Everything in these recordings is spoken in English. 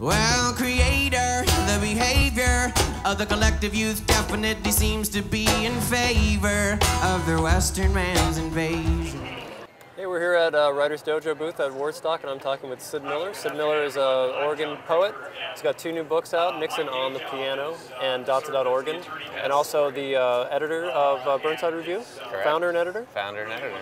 Well, creator, the behavior of the collective youth definitely seems to be in favor of the Western man's invasion. Hey, we're here at Writer's Dojo booth at Wardstock, and I'm talking with Sid Miller. Sid Miller is an Oregon poet. He's got two new books out, Nixon on the Piano and Dot-to-Dot Oregon, and also the editor of Burnside Review. Correct. Founder and editor? Founder and editor.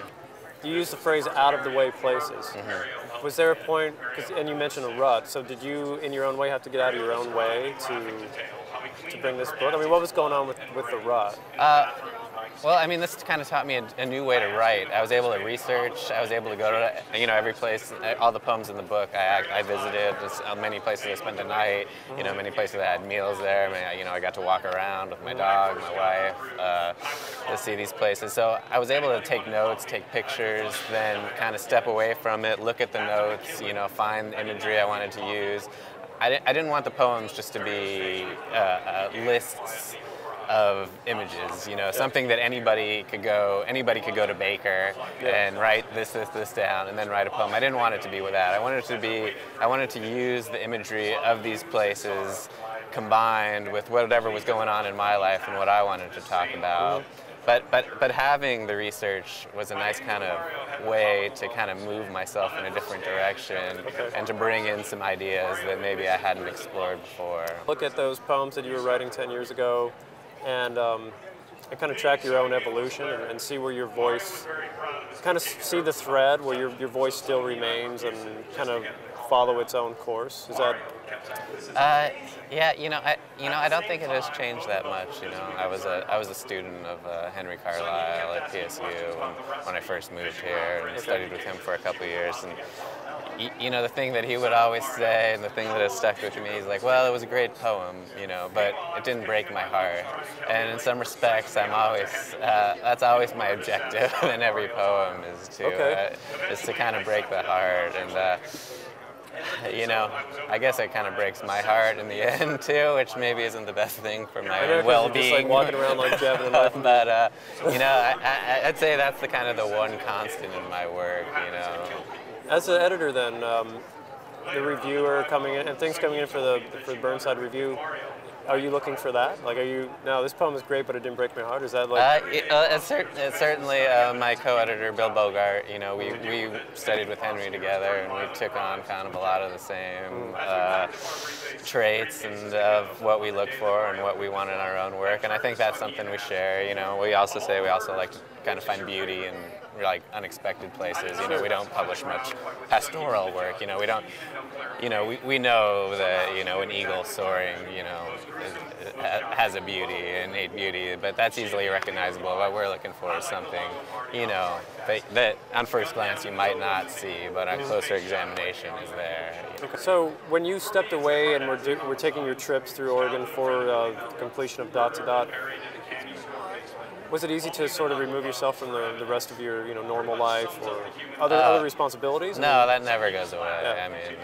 You used the phrase out-of-the-way places. Mm-hmm. Was there a point, and you mentioned a rut, so did you, in your own way, have to get out of your own way to bring this book? I mean, what was going on with the rut? Well, I mean, this kind of taught me a new way to write. I was able to research. I was able to go to, you know, every place, all the poems in the book I visited. Many places I spent the night, you know, many places I had meals there. I mean, you know, I got to walk around with my dog, my wife, to see these places. So I was able to take notes, take pictures, then kind of step away from it, look at the notes, you know, find imagery I wanted to use. I didn't want the poems just to be lists of images, you know, something that anybody could go to Baker and write this down and then write a poem. I didn't want it to be with that. I wanted to use the imagery of these places combined with whatever was going on in my life and what I wanted to talk about. But having the research was a nice kind of way to kind of move myself in a different direction and to bring in some ideas that maybe I hadn't explored before. Look at those poems that you were writing 10 years ago and kind of track your own evolution and see where your voice, kind of see the thread where your voice still remains and kind of follow its own course. Is that? Yeah, I don't think it has changed that much. You know, I was a student of Henry Carlile at PSU when I first moved here, and studied with him for a couple of years. And you know, the thing that he would always say, and the thing that has stuck with me, is like, well, it was a great poem, you know, but it didn't break my heart. And in some respects, I'm always, that's always my objective in every poem, is to kind of break the heart. And you know, I guess it kind of breaks my heart in the end too, which maybe isn't the best thing for my own well-being. Just like walking around like jabbing up. But you know, I'd say that's the kind of the one constant in my work. You know, as an editor, then the reviewer coming in and things coming in for the Burnside Review. Are you looking for that? Like, are you, no, this poem is great, but it didn't break my heart? Is that like... Certainly, my co-editor, Bill Bogart, you know, we studied with Henry together, and we took on kind of a lot of the same traits and of what we look for and what we want in our own work. And I think that's something we share, you know. We also say we also like to kind of find beauty in, like, unexpected places. You know, we don't publish much pastoral work. You know, we don't, you know, we know that, you know, an eagle soaring, you know, has a beauty, innate beauty, but that's easily recognizable. What we're looking for is something, you know, that on first glance you might not see, but on closer examination is there. You know. So when you stepped away and we're taking your trips through Oregon for the completion of Dot-to-Dot, was it easy to sort of remove yourself from the rest of your, you know, normal life or other responsibilities? No, that never goes away. Yeah. I mean,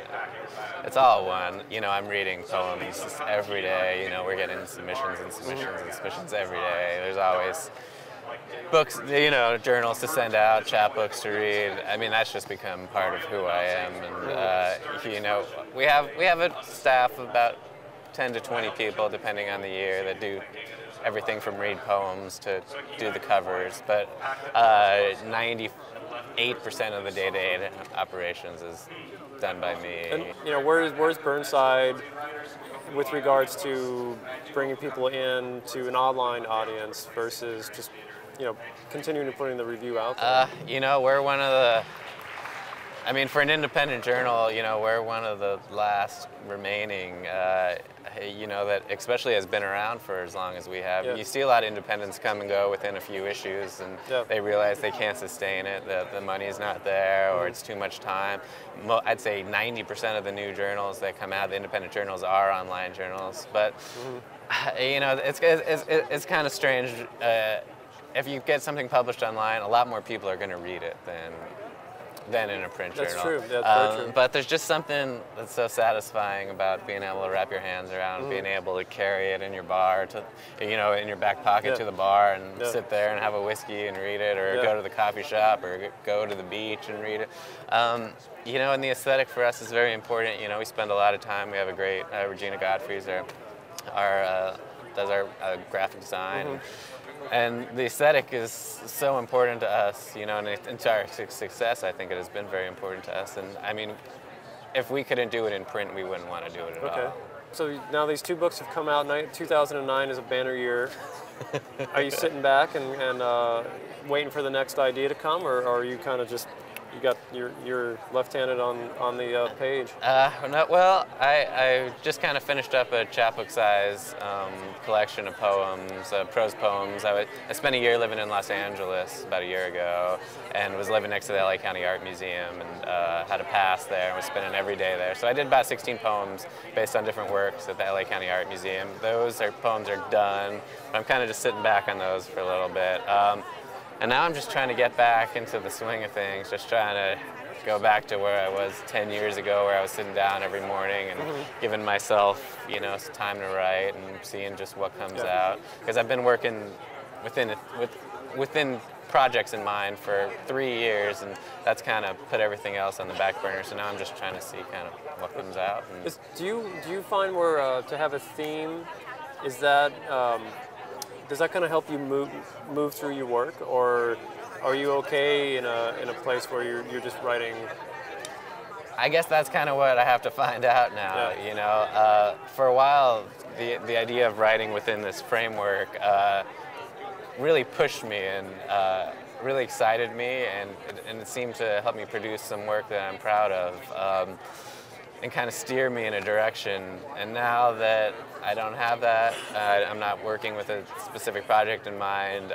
it's all one. You know, I'm reading poems every day. You know, we're getting submissions and submissions and submissions every day. There's always books, you know, journals to send out, chapbooks to read. I mean, that's just become part of who I am. And you know, we have a staff of about 10 to 20 people, depending on the year, that do everything from read poems to do the covers, but 98% of the day-to-day operations is done by me. And, you know, where's Burnside with regards to bringing people in to an online audience versus just, you know, continuing to putting the review out there? You know, we're one of the, I mean, for an independent journal, you know, we're one of the last remaining, you know, that especially has been around for as long as we have. Yeah. You see a lot of independents come and go within a few issues, and they realize they can't sustain it, that the money's not there, or it's too much time. I'd say 90% of the new journals that come out, the independent journals, are online journals. But, you know, it's kind of strange. If you get something published online, a lot more people are going to read it than than in a print journal. That's true. That's very true. But there's just something that's so satisfying about being able to wrap your hands around, being able to carry it in your bar, to, you know, in your back pocket to the bar, and sit there and have a whiskey and read it, or go to the coffee shop, or go to the beach and read it. You know, and the aesthetic for us is very important. You know, we spend a lot of time. We have a great Regina Godfrey, does our graphic design. And the aesthetic is so important to us, you know, and to our success, I think it has been very important to us. And I mean, if we couldn't do it in print, we wouldn't want to do it at all. So now these two books have come out. 2009 is a banner year. Are you sitting back and waiting for the next idea to come, or are you kind of just, you got you're left-handed on the page? Well, I just kind of finished up a chapbook-size collection of poems, prose poems. I spent a year living in Los Angeles about a year ago, and was living next to the LA County Art Museum, and had a pass there and was spending every day there. So I did about 16 poems based on different works at the LA County Art Museum. Those poems are done. I'm kind of just sitting back on those for a little bit. And now I'm just trying to get back into the swing of things, just trying to go back to where I was 10 years ago, where I was sitting down every morning and giving myself, you know, time to write and seeing just what comes out. Because I've been working within projects in mind for 3 years, and that's kind of put everything else on the back burner. So now I'm just trying to see kind of what comes out. And do you find where to have a theme, is that does that kind of help you move through your work, or are you okay in a place where you're just writing? I guess that's kind of what I have to find out now. You know, for a while, the idea of writing within this framework really pushed me and really excited me, and it seemed to help me produce some work that I'm proud of. And kind of steer me in a direction. And now that I don't have that, I'm not working with a specific project in mind,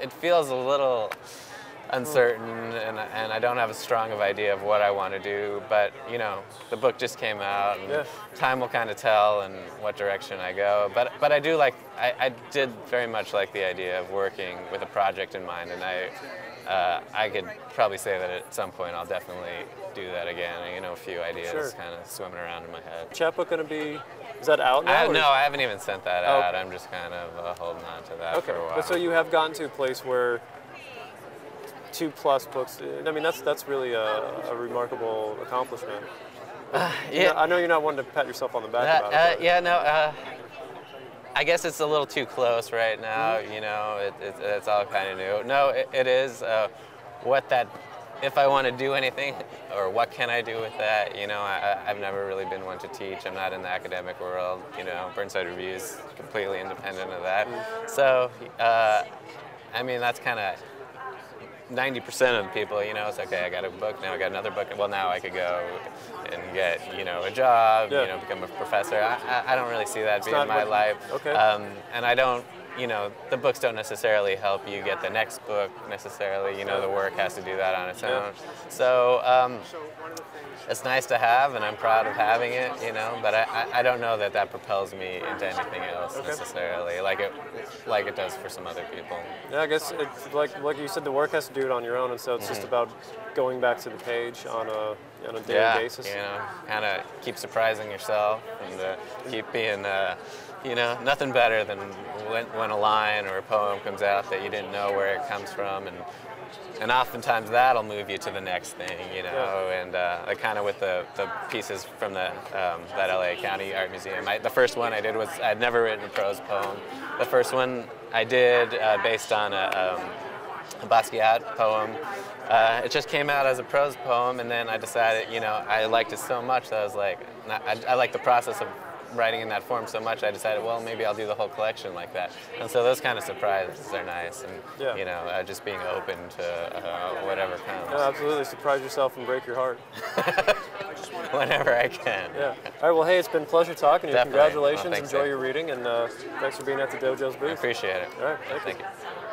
it feels a little uncertain, and I don't have a strong of idea of what I want to do. But, you know, the book just came out, and time will kind of tell in what direction I go. But I do like, I did very much like the idea of working with a project in mind, and I could probably say that at some point I'll definitely do that again. You know, a few ideas kind of swimming around in my head. Chapbook going to be, is that out now? No, I haven't even sent that out. I'm just kind of holding on to that for a while. But so you have gotten to a place where 2+ books, I mean, that's really a remarkable accomplishment. I know you're not one to pat yourself on the back about it. I guess it's a little too close right now, you know, it's all kind of new. No, it is, if I want to do anything, or what can I do with that, you know, I've never really been one to teach. I'm not in the academic world, you know, Burnside Review is completely independent of that. So, I mean, that's kind of 90% of the people, you know, it's okay, I got a book, now I got another book, well, now I could go and get, you know, a job, you know, become a professor. I don't really see that being my life. And I don't, you know, the books don't necessarily help you get the next book necessarily, you know, the work has to do that on its own. So it's nice to have, and I'm proud of having it, you know, but I don't know that that propels me into anything else necessarily, like it does for some other people. Yeah, I guess it's like you said, the work has to do it on your own, and so it's just about going back to the page on a daily basis. You know, kind of keep surprising yourself, and keep being, you know, nothing better than when a line or a poem comes out that you didn't know where it comes from, and oftentimes that'll move you to the next thing, you know, and kind of with the pieces from that LA County Art Museum. The first one I did was, I'd never written a prose poem. The first one I did based on a Basquiat poem. It just came out as a prose poem, and then I decided, you know, I liked it so much that I was like, I like the process of writing in that form so much, I decided, well, maybe I'll do the whole collection like that. And so those kind of surprises are nice, and, you know, just being open to whatever comes. Yeah, absolutely. Surprise yourself and break your heart. Whenever I can. Yeah. All right, well, hey, it's been a pleasure talking to you. Definitely. Congratulations. Well, thanks. Enjoy your reading, and thanks for being at the Dojo's booth. I appreciate it. All right, thank you.